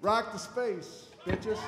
Rock the Space, bitches.